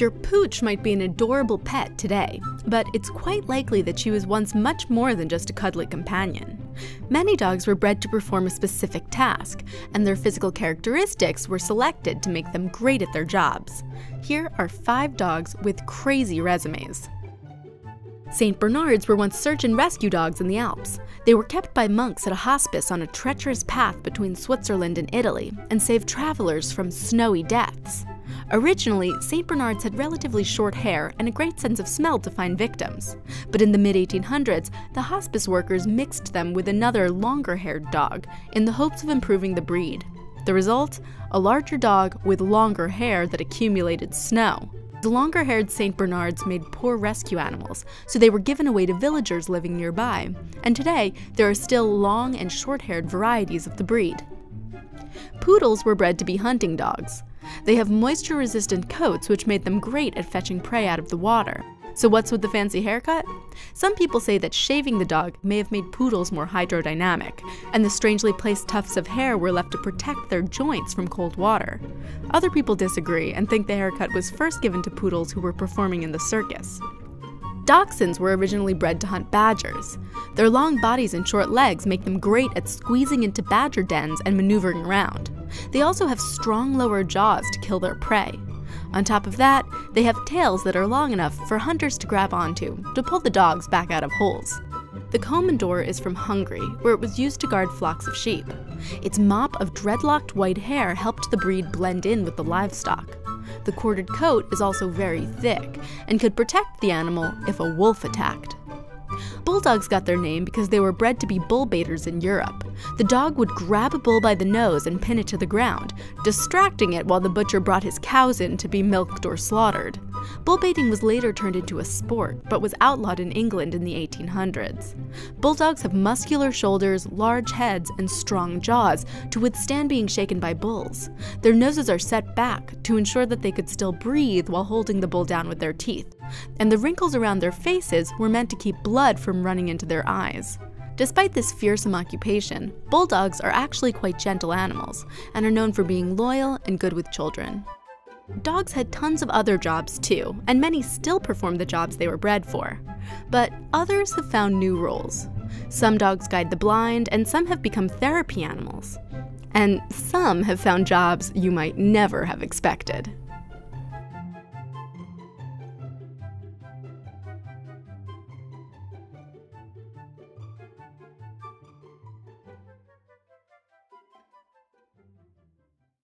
Your pooch might be an adorable pet today, but it's quite likely that she was once much more than just a cuddly companion. Many dogs were bred to perform a specific task, and their physical characteristics were selected to make them great at their jobs. Here are 5 dogs with crazy resumes. St. Bernards were once search and rescue dogs in the Alps. They were kept by monks at a hospice on a treacherous path between Switzerland and Italy, and saved travelers from snowy deaths. Originally, St. Bernards had relatively short hair and a great sense of smell to find victims. But in the mid-1800s, the hospice workers mixed them with another longer-haired dog in the hopes of improving the breed. The result? A larger dog with longer hair that accumulated snow. The longer-haired St. Bernards made poor rescue animals, so they were given away to villagers living nearby, and today there are still long and short-haired varieties of the breed. Poodles were bred to be hunting dogs. They have moisture-resistant coats which made them great at fetching prey out of the water. So what's with the fancy haircut? Some people say that shaving the dog may have made poodles more hydrodynamic, and the strangely placed tufts of hair were left to protect their joints from cold water. Other people disagree and think the haircut was first given to poodles who were performing in the circus. Dachshunds were originally bred to hunt badgers. Their long bodies and short legs make them great at squeezing into badger dens and maneuvering around. They also have strong lower jaws to kill their prey. On top of that, they have tails that are long enough for hunters to grab onto, to pull the dogs back out of holes. The Komondor is from Hungary, where it was used to guard flocks of sheep. Its mop of dreadlocked white hair helped the breed blend in with the livestock. The corded coat is also very thick, and could protect the animal if a wolf attacked. Bulldogs got their name because they were bred to be bull baiters in Europe. The dog would grab a bull by the nose and pin it to the ground, distracting it while the butcher brought his cows in to be milked or slaughtered. Bull baiting was later turned into a sport, but was outlawed in England in the 1800s. Bulldogs have muscular shoulders, large heads, and strong jaws to withstand being shaken by bulls. Their noses are set back to ensure that they could still breathe while holding the bull down with their teeth, and the wrinkles around their faces were meant to keep blood from running into their eyes. Despite this fearsome occupation, bulldogs are actually quite gentle animals, and are known for being loyal and good with children. Dogs had tons of other jobs too, and many still perform the jobs they were bred for. But others have found new roles. Some dogs guide the blind, and some have become therapy animals. And some have found jobs you might never have expected.